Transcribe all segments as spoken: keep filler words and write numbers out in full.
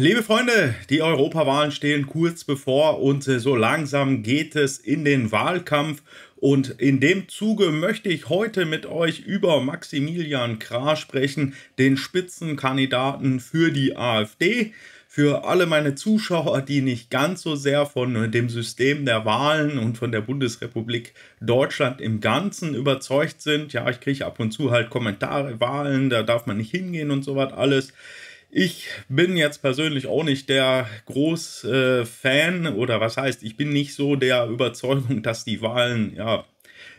Liebe Freunde, die Europawahlen stehen kurz bevor und so langsam geht es in den Wahlkampf. Und in dem Zuge möchte ich heute mit euch über Maximilian Krah sprechen, den Spitzenkandidaten für die AfD. Für alle meine Zuschauer, die nicht ganz so sehr von dem System der Wahlen und von der Bundesrepublik Deutschland im Ganzen überzeugt sind. Ja, ich kriege ab und zu halt Kommentare, Wahlen, da darf man nicht hingehen und sowas alles. Ich bin jetzt persönlich auch nicht der Groß-Fan äh, oder was heißt, ich bin nicht so der Überzeugung, dass die Wahlen ja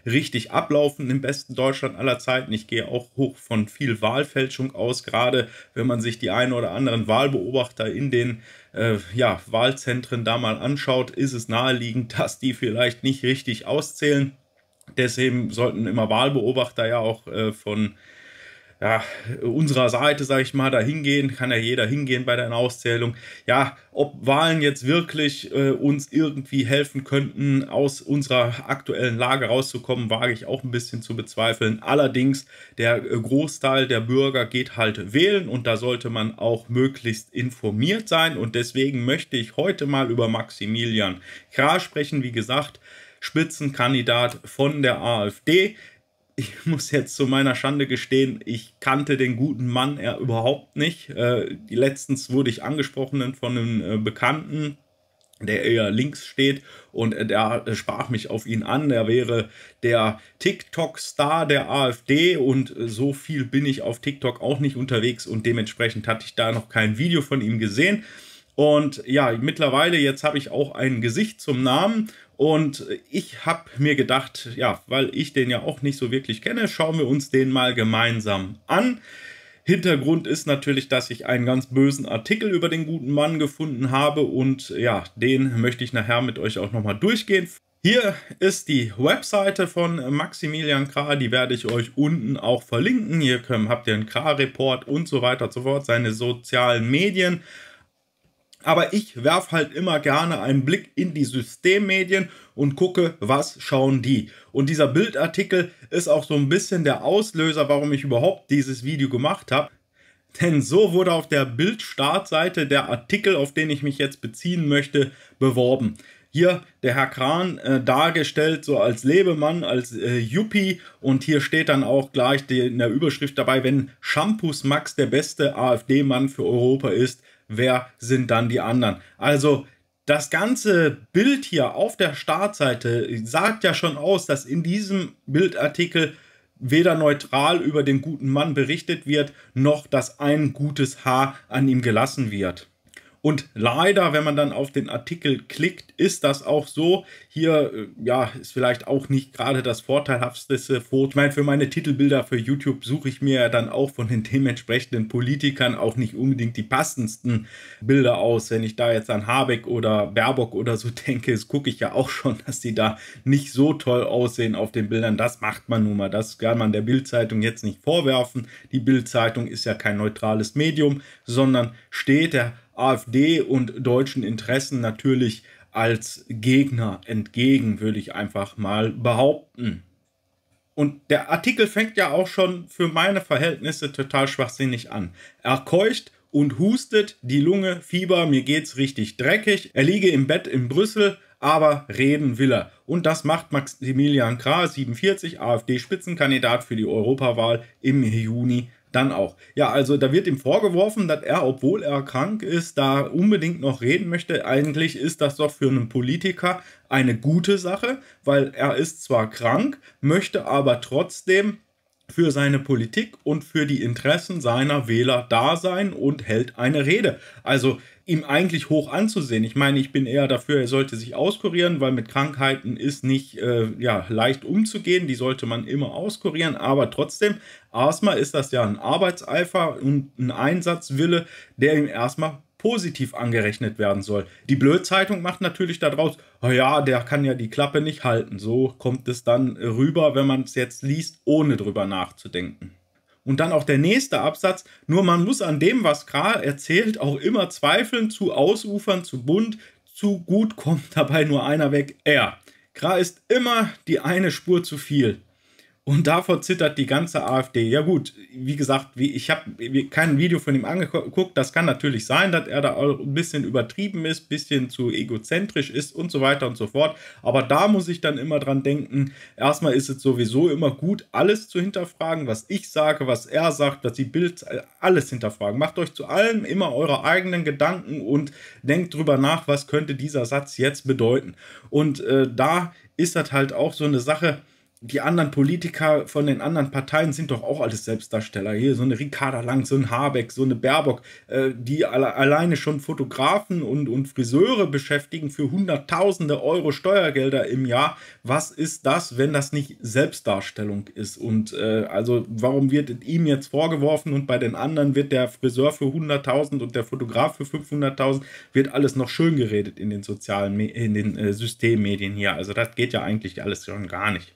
richtig ablaufen im besten Deutschland aller Zeiten. Ich gehe auch hoch von viel Wahlfälschung aus, gerade wenn man sich die einen oder anderen Wahlbeobachter in den äh, ja, Wahlzentren da mal anschaut, ist es naheliegend, dass die vielleicht nicht richtig auszählen. Deswegen sollten immer Wahlbeobachter ja auch äh, von... Ja, unserer Seite, sage ich mal, da hingehen, kann ja jeder hingehen bei der Auszählung. Ja, ob Wahlen jetzt wirklich äh, uns irgendwie helfen könnten, aus unserer aktuellen Lage rauszukommen, wage ich auch ein bisschen zu bezweifeln. Allerdings, der Großteil der Bürger geht halt wählen und da sollte man auch möglichst informiert sein. Und deswegen möchte ich heute mal über Maximilian Krah sprechen, wie gesagt, Spitzenkandidat von der AfD. Ich muss jetzt zu meiner Schande gestehen, ich kannte den guten Mann ja überhaupt nicht. Äh, letztens wurde ich angesprochen von einem äh, Bekannten, der eher links steht und äh, der äh, sprach mich auf ihn an. Er wäre der TikTok-Star der AfD und äh, so viel bin ich auf TikTok auch nicht unterwegs und dementsprechend hatte ich da noch kein Video von ihm gesehen. Und ja, mittlerweile, jetzt habe ich auch ein Gesicht zum Namen und ich habe mir gedacht, ja, weil ich den ja auch nicht so wirklich kenne, schauen wir uns den mal gemeinsam an. Hintergrund ist natürlich, dass ich einen ganz bösen Artikel über den guten Mann gefunden habe und ja, den möchte ich nachher mit euch auch nochmal durchgehen. Hier ist die Webseite von Maximilian Krah, die werde ich euch unten auch verlinken. Hier könnt, habt ihr einen Krah-Report und so weiter und so fort, seine sozialen Medien. Aber ich werfe halt immer gerne einen Blick in die Systemmedien und gucke, was schauen die. Und dieser Bildartikel ist auch so ein bisschen der Auslöser, warum ich überhaupt dieses Video gemacht habe. Denn so wurde auf der Bild-Startseite der Artikel, auf den ich mich jetzt beziehen möchte, beworben. Hier der Herr Krah äh, dargestellt, so als Lebemann, als äh, Yuppie. Und hier steht dann auch gleich die, in der Überschrift dabei, wenn Schampus-Max der beste AfD-Mann für Europa ist, wer sind dann die anderen? Also das ganze Bild hier auf der Startseite sagt ja schon aus, dass in diesem Bildartikel weder neutral über den guten Mann berichtet wird, noch dass ein gutes Haar an ihm gelassen wird. Und leider, wenn man dann auf den Artikel klickt, ist das auch so. Hier, ja, ist vielleicht auch nicht gerade das vorteilhafteste Foto. Ich meine, für meine Titelbilder für YouTube suche ich mir ja dann auch von den dementsprechenden Politikern auch nicht unbedingt die passendsten Bilder aus. Wenn ich da jetzt an Habeck oder Baerbock oder so denke, das gucke ich ja auch schon, dass die da nicht so toll aussehen auf den Bildern. Das macht man nun mal. Das kann man der Bild-Zeitung jetzt nicht vorwerfen. Die Bild-Zeitung ist ja kein neutrales Medium, sondern steht der AfD und deutschen Interessen natürlich als Gegner entgegen, würde ich einfach mal behaupten. Und der Artikel fängt ja auch schon für meine Verhältnisse total schwachsinnig an. Er keucht und hustet, die Lunge, Fieber, mir geht's richtig dreckig. Er liege im Bett in Brüssel, aber reden will er. Und das macht Maximilian Krah, siebenundvierzig, AfD-Spitzenkandidat für die Europawahl im Juni dann auch. Ja, also da wird ihm vorgeworfen, dass er, obwohl er krank ist, da unbedingt noch reden möchte. Eigentlich ist das doch für einen Politiker eine gute Sache, weil er ist zwar krank, möchte aber trotzdem für seine Politik und für die Interessen seiner Wähler da sein und hält eine Rede. Also ihm eigentlich hoch anzusehen. Ich meine, ich bin eher dafür, er sollte sich auskurieren, weil mit Krankheiten ist nicht äh, ja, leicht umzugehen. Die sollte man immer auskurieren, aber trotzdem, erstmal ist das ja ein Arbeitseifer und ein Einsatzwille, der ihm erstmal positiv angerechnet werden soll. Die Blödzeitung macht natürlich daraus, oh ja, der kann ja die Klappe nicht halten. So kommt es dann rüber, wenn man es jetzt liest, ohne drüber nachzudenken. Und dann auch der nächste Absatz, nur man muss an dem, was Krah erzählt, auch immer zweifeln, zu ausufern, zu bunt, zu gut kommt dabei nur einer weg, er. Krah ist immer die eine Spur zu viel. Und davor zittert die ganze AfD. Ja gut, wie gesagt, wie, ich habe kein Video von ihm angeguckt. Das kann natürlich sein, dass er da auch ein bisschen übertrieben ist, ein bisschen zu egozentrisch ist und so weiter und so fort. Aber da muss ich dann immer dran denken, erstmal ist es sowieso immer gut, alles zu hinterfragen, was ich sage, was er sagt, was die Bild, alles hinterfragen. Macht euch zu allem immer eure eigenen Gedanken und denkt drüber nach, was könnte dieser Satz jetzt bedeuten. Und äh, da ist das halt auch so eine Sache. Die anderen Politiker von den anderen Parteien sind doch auch alles Selbstdarsteller. Hier so eine Ricarda Lang, so ein Habeck, so eine Baerbock, äh, die alle, alleine schon Fotografen und, und Friseure beschäftigen für hunderttausende Euro Steuergelder im Jahr. Was ist das, wenn das nicht Selbstdarstellung ist? Und äh, also warum wird ihm jetzt vorgeworfen und bei den anderen wird der Friseur für hunderttausend und der Fotograf für fünfhunderttausend, wird alles noch schön geredet in den sozialen, in den äh, Systemmedien hier. Also das geht ja eigentlich alles schon gar nicht.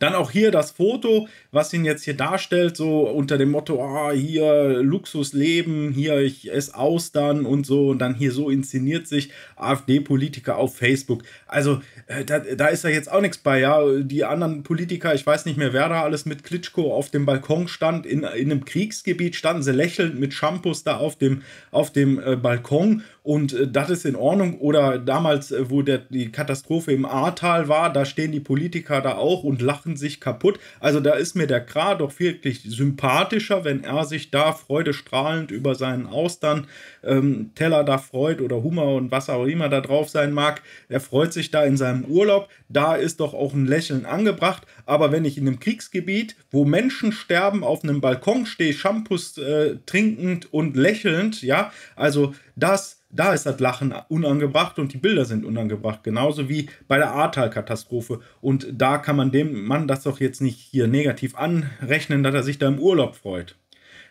Dann auch hier das Foto, was ihn jetzt hier darstellt, so unter dem Motto, oh, hier Luxusleben, hier ich esse Austern und so. Und dann hier so inszeniert sich AfD-Politiker auf Facebook. Also äh, da, da ist ja jetzt auch nichts bei, ja. Die anderen Politiker, ich weiß nicht mehr, wer da alles mit Klitschko auf dem Balkon stand, in, in einem Kriegsgebiet standen sie lächelnd mit Schampus da auf dem, auf dem äh, Balkon. Und äh, das ist in Ordnung. Oder damals, äh, wo der, die Katastrophe im Ahrtal war, da stehen die Politiker da auch und lachen sich kaputt. Also da ist mir der Krah doch wirklich sympathischer, wenn er sich da freudestrahlend über seinen Austern ähm, Teller da freut oder Hummer und was auch immer da drauf sein mag. Er freut sich da in seinem Urlaub. Da ist doch auch ein Lächeln angebracht. Aber wenn ich in einem Kriegsgebiet, wo Menschen sterben, auf einem Balkon stehe, Shampoos äh, trinkend und lächelnd, ja, also das Da ist das Lachen unangebracht und die Bilder sind unangebracht. Genauso wie bei der Ahrtal-Katastrophe. Und da kann man dem Mann das doch jetzt nicht hier negativ anrechnen, dass er sich da im Urlaub freut.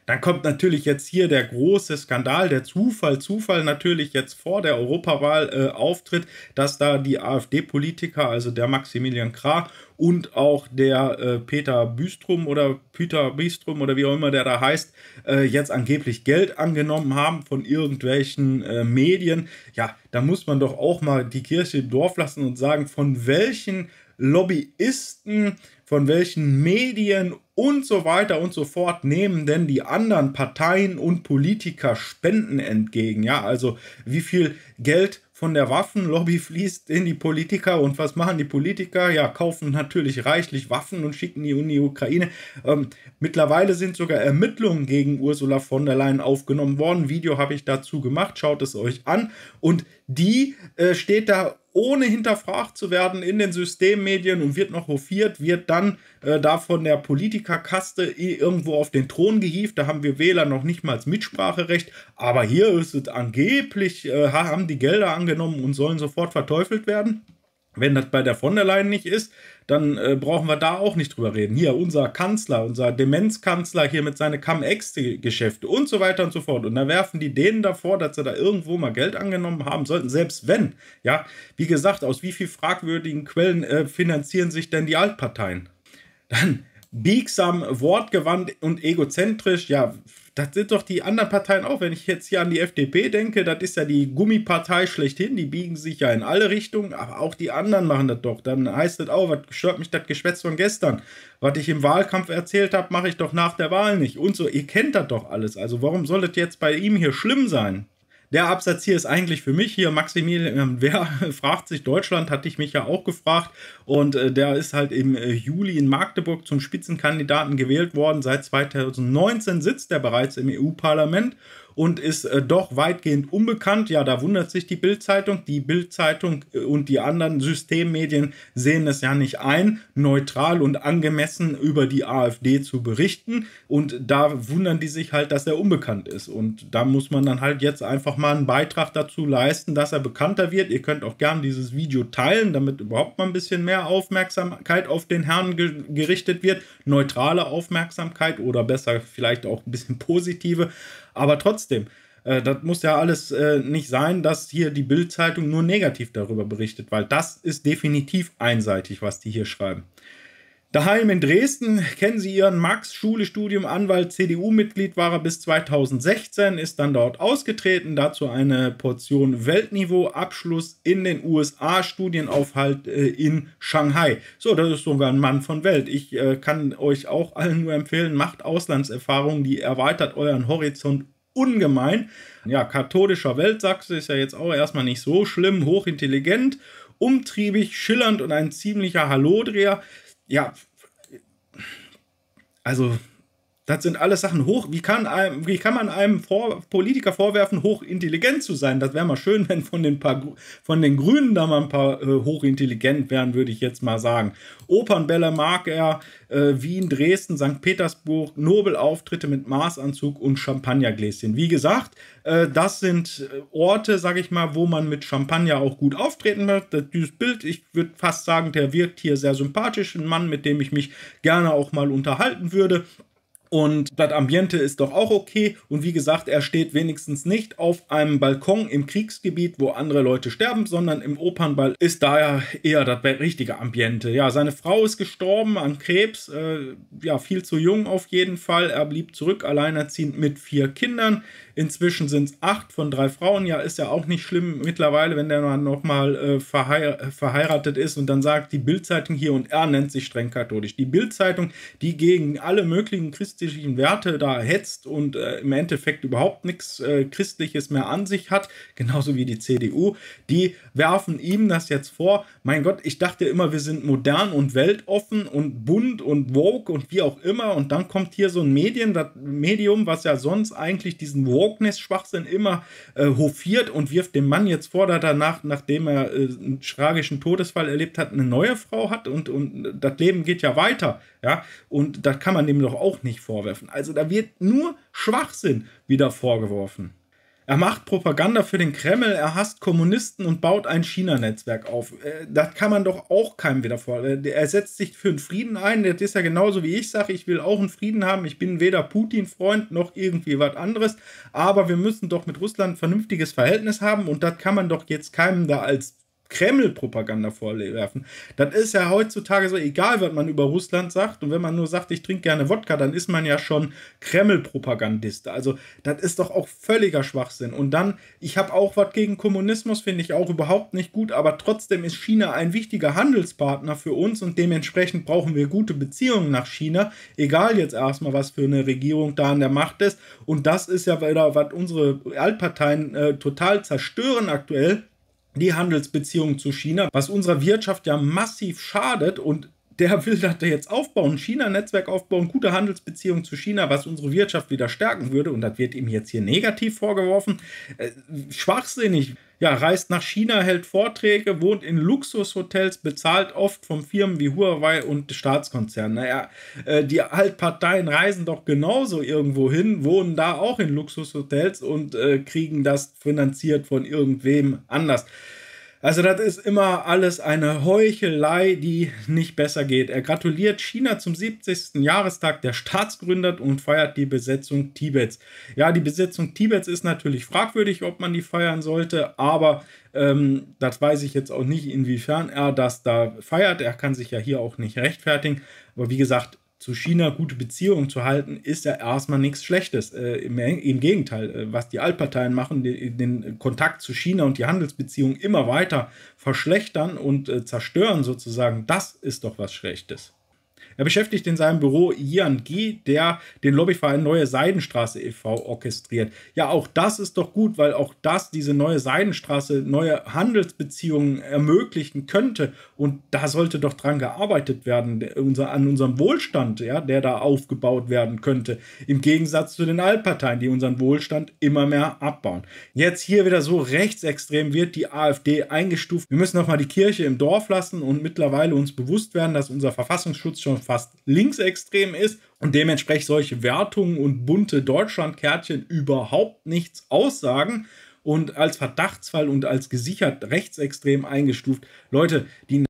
Dann kommt natürlich jetzt hier der große Skandal, der Zufall, Zufall natürlich jetzt vor der Europawahl äh, auftritt, dass da die AfD-Politiker, also der Maximilian Krah und auch der äh, Petr Bystron oder Petr Bystron oder wie auch immer der da heißt, äh, jetzt angeblich Geld angenommen haben von irgendwelchen äh, Medien. Ja, da muss man doch auch mal die Kirche im Dorf lassen und sagen, von welchen Lobbyisten, von welchen Medien und so weiter und so fort nehmen denn die anderen Parteien und Politiker Spenden entgegen? Ja, also wie viel Geld von der Waffenlobby fließt in die Politiker und was machen die Politiker? Ja, kaufen natürlich reichlich Waffen und schicken die in die Ukraine. Ähm, mittlerweile sind sogar Ermittlungen gegen Ursula von der Leyen aufgenommen worden. Video habe ich dazu gemacht, schaut es euch an. Und die äh, steht da ohne hinterfragt zu werden in den Systemmedien und wird noch hofiert, wird dann äh, da von der Politikerkaste irgendwo auf den Thron gehievt. Da haben wir Wähler noch nicht mal Mitspracherecht. Aber hier ist es angeblich, äh, haben die Gelder angenommen und sollen sofort verteufelt werden. Wenn das bei der von der Leyen nicht ist, dann äh, brauchen wir da auch nicht drüber reden. Hier unser Kanzler, unser Demenzkanzler hier mit seinen Cum-Ex-Geschäfte und so weiter und so fort. Und da werfen die denen davor, dass sie da irgendwo mal Geld angenommen haben sollten, selbst wenn. Ja, wie gesagt, aus wie viel fragwürdigen Quellen äh, finanzieren sich denn die Altparteien? Dann biegsam, wortgewandt und egozentrisch, ja, das sind doch die anderen Parteien auch. Wenn ich jetzt hier an die F D P denke, das ist ja die Gummipartei schlechthin, die biegen sich ja in alle Richtungen, aber auch die anderen machen das doch. Dann heißt das auch, was stört mich das Geschwätz von gestern? Was ich im Wahlkampf erzählt habe, mache ich doch nach der Wahl nicht. Und so, ihr kennt das doch alles. Also warum soll das jetzt bei ihm hier schlimm sein? Der Absatz hier ist eigentlich für mich hier, Maximilian, wer fragt sich Deutschland, hatte ich mich ja auch gefragt. Und äh, der ist halt im äh, Juli in Magdeburg zum Spitzenkandidaten gewählt worden. Seit zweitausendneunzehn sitzt er bereits im E U-Parlament und ist äh, doch weitgehend unbekannt. Ja, da wundert sich die Bild-Zeitung. Die Bild-Zeitung und die anderen Systemmedien sehen es ja nicht ein, neutral und angemessen über die AfD zu berichten. Und da wundern die sich halt, dass er unbekannt ist. Und da muss man dann halt jetzt einfach mal einen Beitrag dazu leisten, dass er bekannter wird. Ihr könnt auch gerne dieses Video teilen, damit überhaupt mal ein bisschen mehr Aufmerksamkeit auf den Herrn ge- gerichtet wird. Neutrale Aufmerksamkeit oder besser vielleicht auch ein bisschen positive. Aber trotzdem, äh, das muss ja alles äh, nicht sein, dass hier die Bild-Zeitung nur negativ darüber berichtet, weil das ist definitiv einseitig, was die hier schreiben. Daheim in Dresden kennen Sie Ihren Max, Schule, Studium, Anwalt, C D U-Mitglied war er bis zweitausendsechzehn, ist dann dort ausgetreten, dazu eine Portion Weltniveau, Abschluss in den U S A, Studienaufhalt äh, in Shanghai. So, das ist sogar ein Mann von Welt. Ich äh, kann euch auch allen nur empfehlen, macht Auslandserfahrungen, die erweitert euren Horizont ungemein. Ja, katholischer Weltsachse ist ja jetzt auch erstmal nicht so schlimm, hochintelligent, umtriebig, schillernd und ein ziemlicher Hallodreher. Ja, also das sind alles Sachen hoch. Wie kann, einem, wie kann man einem vor, Politiker vorwerfen, hochintelligent zu sein? Das wäre mal schön, wenn von den, paar, von den Grünen da mal ein paar äh, hochintelligent wären, würde ich jetzt mal sagen. Opernbälle mag er, äh, Wien, Dresden, Sankt Petersburg, Nobelauftritte mit Maßanzug und Champagnergläschen. Wie gesagt, äh, das sind Orte, sage ich mal, wo man mit Champagner auch gut auftreten wird. Dieses Bild, ich würde fast sagen, der wirkt hier sehr sympathisch. Ein Mann, mit dem ich mich gerne auch mal unterhalten würde. Und das Ambiente ist doch auch okay. Und wie gesagt, er steht wenigstens nicht auf einem Balkon im Kriegsgebiet, wo andere Leute sterben, sondern im Opernball ist daher eher das richtige Ambiente. Ja, seine Frau ist gestorben an Krebs, äh, ja, viel zu jung auf jeden Fall. Er blieb zurück, alleinerziehend mit vier Kindern. Inzwischen sind es acht von drei Frauen. Ja, ist ja auch nicht schlimm mittlerweile, wenn der Mann nochmal äh, verheir verheiratet ist und dann sagt, die Bild-Zeitung hier, und er nennt sich streng katholisch. Die Bild-Zeitung, die gegen alle möglichen Christen Werte da hetzt und äh, im Endeffekt überhaupt nichts äh, Christliches mehr an sich hat, genauso wie die C D U, die werfen ihm das jetzt vor. Mein Gott, ich dachte immer, wir sind modern und weltoffen und bunt und woke und wie auch immer, und dann kommt hier so ein Medien, das Medium, was ja sonst eigentlich diesen Wokeness-Schwachsinn immer äh, hofiert, und wirft dem Mann jetzt vor, dass danach, nachdem er äh, einen tragischen Todesfall erlebt hat, eine neue Frau hat, und, und das Leben geht ja weiter, ja, und das kann man dem doch auch nicht vorstellen. Vorwerfen. Also da wird nur Schwachsinn wieder vorgeworfen. Er macht Propaganda für den Kreml, er hasst Kommunisten und baut ein China-Netzwerk auf. Das kann man doch auch keinem wieder vorwerfen. Er setzt sich für einen Frieden ein, das ist ja genauso wie ich sage, ich will auch einen Frieden haben, ich bin weder Putin-Freund noch irgendwie was anderes, aber wir müssen doch mit Russland ein vernünftiges Verhältnis haben, und das kann man doch jetzt keinem da als Kreml-Propaganda vorwerfen. Das ist ja heutzutage so, egal was man über Russland sagt, und wenn man nur sagt, ich trinke gerne Wodka, dann ist man ja schon Kreml-Propagandist. Also das ist doch auch völliger Schwachsinn. Und dann, ich habe auch was gegen Kommunismus, finde ich auch überhaupt nicht gut, aber trotzdem ist China ein wichtiger Handelspartner für uns, und dementsprechend brauchen wir gute Beziehungen nach China, egal jetzt erstmal, was für eine Regierung da an der Macht ist. Und das ist ja wieder, was unsere Altparteien äh, total zerstören aktuell, die Handelsbeziehungen zu China, was unserer Wirtschaft ja massiv schadet, und der will das jetzt aufbauen, China-Netzwerk aufbauen, gute Handelsbeziehungen zu China, was unsere Wirtschaft wieder stärken würde, und das wird ihm jetzt hier negativ vorgeworfen. Äh, schwachsinnig. Ja, reist nach China, hält Vorträge, wohnt in Luxushotels, bezahlt oft von Firmen wie Huawei und Staatskonzernen. Naja, äh, die Altparteien reisen doch genauso irgendwo hin, wohnen da auch in Luxushotels und äh, kriegen das finanziert von irgendwem anders. Also das ist immer alles eine Heuchelei, die nicht besser geht. Er gratuliert China zum siebzigsten Jahrestag der Staatsgründung und feiert die Besetzung Tibets. Ja, die Besetzung Tibets ist natürlich fragwürdig, ob man die feiern sollte, aber ähm, das weiß ich jetzt auch nicht, inwiefern er das da feiert. Er kann sich ja hier auch nicht rechtfertigen, aber wie gesagt, zu China gute Beziehungen zu halten, ist ja erstmal nichts Schlechtes. Äh, im, im Gegenteil, äh, was die Altparteien machen, die, den Kontakt zu China und die Handelsbeziehungen immer weiter verschlechtern und äh, zerstören sozusagen, das ist doch was Schlechtes. Er beschäftigt in seinem Büro Yian Gi, der den Lobbyverein Neue Seidenstraße e V orchestriert. Ja, auch das ist doch gut, weil auch das diese Neue Seidenstraße neue Handelsbeziehungen ermöglichen könnte. Und da sollte doch dran gearbeitet werden, unser, an unserem Wohlstand, ja, der da aufgebaut werden könnte. Im Gegensatz zu den Altparteien, die unseren Wohlstand immer mehr abbauen. Jetzt hier wieder so rechtsextrem wird die AfD eingestuft. Wir müssen nochmal die Kirche im Dorf lassen und mittlerweile uns bewusst werden, dass unser Verfassungsschutz schon fast linksextrem ist und dementsprechend solche Wertungen und bunte Deutschlandkärtchen überhaupt nichts aussagen und als Verdachtsfall und als gesichert rechtsextrem eingestuft. Leute, die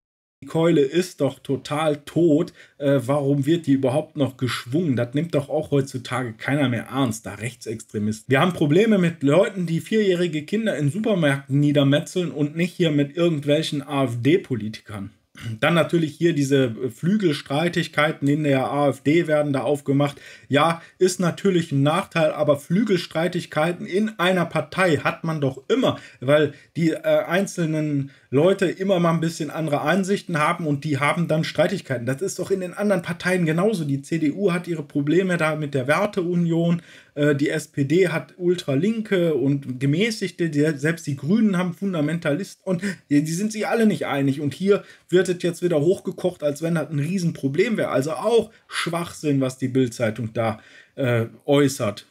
Keule ist doch total tot. Äh, warum wird die überhaupt noch geschwungen? Das nimmt doch auch heutzutage keiner mehr ernst, da Rechtsextremisten. Wir haben Probleme mit Leuten, die vierjährige Kinder in Supermärkten niedermetzeln, und nicht hier mit irgendwelchen AfD-Politikern. Dann natürlich hier diese Flügelstreitigkeiten in der AfD werden da aufgemacht. Ja, ist natürlich ein Nachteil, aber Flügelstreitigkeiten in einer Partei hat man doch immer, weil die äh, einzelnen Leute immer mal ein bisschen andere Ansichten haben und die haben dann Streitigkeiten. Das ist doch in den anderen Parteien genauso. Die C D U hat ihre Probleme da mit der Werteunion, äh, die S P D hat Ultralinke und Gemäßigte, die, selbst die Grünen haben Fundamentalisten und die, die sind sich alle nicht einig. Und hier wird jetzt wieder hochgekocht, als wenn das ein Riesenproblem wäre. Also auch Schwachsinn, was die Bild-Zeitung da äh, äußert.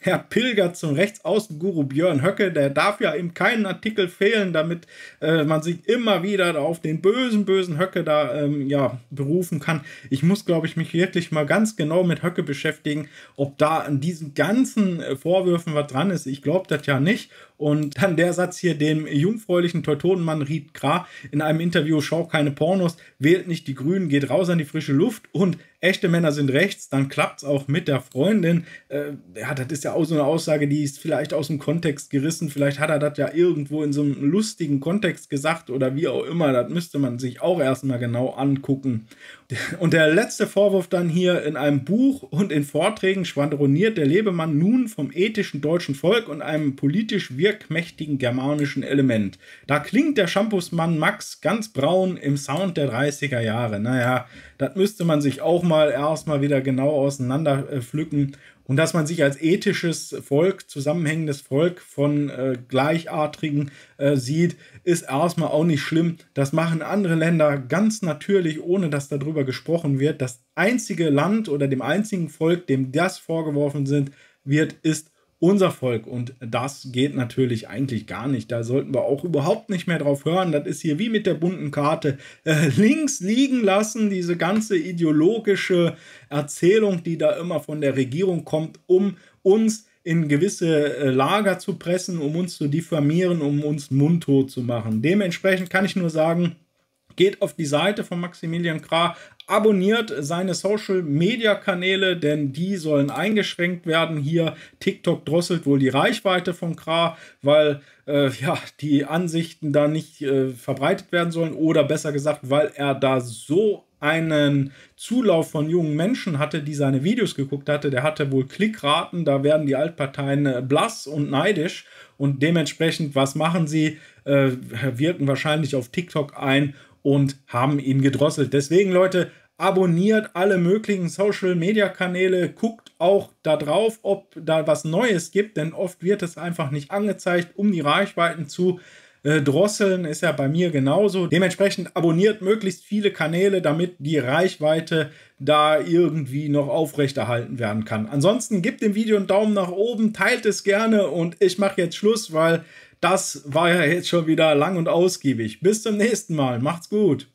Herr Pilger zum Rechtsaußenguru Björn Höcke, der darf ja eben keinen Artikel fehlen, damit äh, man sich immer wieder auf den bösen, bösen Höcke da ähm, ja, berufen kann. Ich muss, glaube ich, mich wirklich mal ganz genau mit Höcke beschäftigen, ob da an diesen ganzen Vorwürfen was dran ist. Ich glaube das ja nicht. Und dann der Satz hier, dem jungfräulichen Teutonenmann Ried Krah in einem Interview, schau keine Pornos, wählt nicht die Grünen, geht raus an die frische Luft und echte Männer sind rechts, dann klappt es auch mit der Freundin. Äh, ja, das ist ja auch so eine Aussage, die ist vielleicht aus dem Kontext gerissen, vielleicht hat er das ja irgendwo in so einem lustigen Kontext gesagt oder wie auch immer, das müsste man sich auch erstmal genau angucken. Und der letzte Vorwurf dann hier, in einem Buch und in Vorträgen schwadroniert der Lebemann nun vom ethischen deutschen Volk und einem politisch wirkmächtigen germanischen Element. Da klingt der Schampus-Max ganz braun im Sound der dreißiger Jahre. Naja, das müsste man sich auch mal erstmal wieder genau auseinander äh, pflücken. Und dass man sich als ethisches Volk, zusammenhängendes Volk von äh, Gleichartigen äh, sieht, ist erstmal auch nicht schlimm. Das machen andere Länder ganz natürlich, ohne dass darüber gesprochen wird. Das einzige Land oder dem einzigen Volk, dem das vorgeworfen sind, wird, ist unser Volk. Und das geht natürlich eigentlich gar nicht. Da sollten wir auch überhaupt nicht mehr drauf hören. Das ist hier wie mit der bunten Karte. Äh, links liegen lassen, diese ganze ideologische Erzählung, die da immer von der Regierung kommt, um uns in gewisse äh, Lager zu pressen, um uns zu diffamieren, um uns mundtot zu machen. Dementsprechend kann ich nur sagen, geht auf die Seite von Maximilian Krah, abonniert seine Social-Media-Kanäle, denn die sollen eingeschränkt werden. Hier TikTok drosselt wohl die Reichweite von Krah, weil äh, ja, die Ansichten da nicht äh, verbreitet werden sollen oder besser gesagt, weil er da so einen Zulauf von jungen Menschen hatte, die seine Videos geguckt hatte. Der hatte wohl Klickraten, da werden die Altparteien blass und neidisch und dementsprechend, was machen sie? Äh, wirken wahrscheinlich auf TikTok ein und haben ihn gedrosselt. Deswegen, Leute, abonniert alle möglichen Social-Media-Kanäle, guckt auch da drauf, ob da was Neues gibt, denn oft wird es einfach nicht angezeigt, um die Reichweiten zu äh, drosseln, ist ja bei mir genauso. Dementsprechend abonniert möglichst viele Kanäle, damit die Reichweite da irgendwie noch aufrechterhalten werden kann. Ansonsten gebt dem Video einen Daumen nach oben, teilt es gerne und ich mache jetzt Schluss, weil das war ja jetzt schon wieder lang und ausgiebig. Bis zum nächsten Mal. Macht's gut.